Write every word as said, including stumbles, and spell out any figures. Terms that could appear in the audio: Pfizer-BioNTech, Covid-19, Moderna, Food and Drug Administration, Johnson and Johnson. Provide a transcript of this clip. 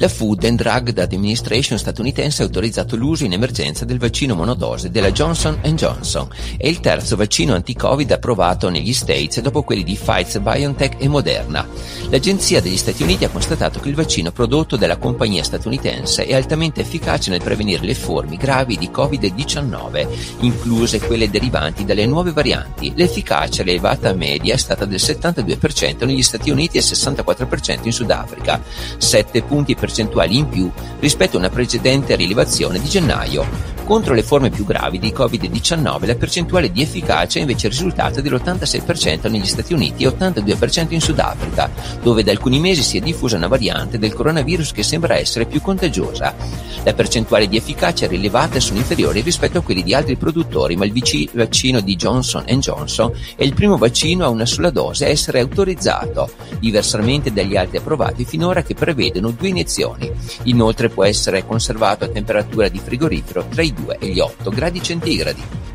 La Food and Drug Administration statunitense ha autorizzato l'uso in emergenza del vaccino monodose della Johnson and Johnson. È il terzo vaccino anti-Covid approvato negli States dopo quelli di Pfizer-BioNTech e Moderna. L'Agenzia degli Stati Uniti ha constatato che il vaccino prodotto dalla compagnia statunitense è altamente efficace nel prevenire le forme gravi di Covid diciannove, incluse quelle derivanti dalle nuove varianti. L'efficacia elevata media è stata del settantadue per cento negli Stati Uniti e sessantaquattro per cento in Sudafrica, sette punti percentuali in più rispetto a una precedente rilevazione di gennaio. Contro le forme più gravi di Covid diciannove la percentuale di efficacia è invece risultata dell'ottantasei per cento negli Stati Uniti e ottantadue per cento in Sudafrica, dove da alcuni mesi si è diffusa una variante del coronavirus che sembra essere più contagiosa. La percentuale di efficacia rilevata sono inferiori rispetto a quelli di altri produttori, ma il vic- vaccino di Johnson and Johnson è il primo vaccino a una sola dose a essere autorizzato, diversamente dagli altri approvati finora che prevedono due iniezioni. Inoltre può essere conservato a temperatura di frigorifero tra i due e gli otto gradi centigradi.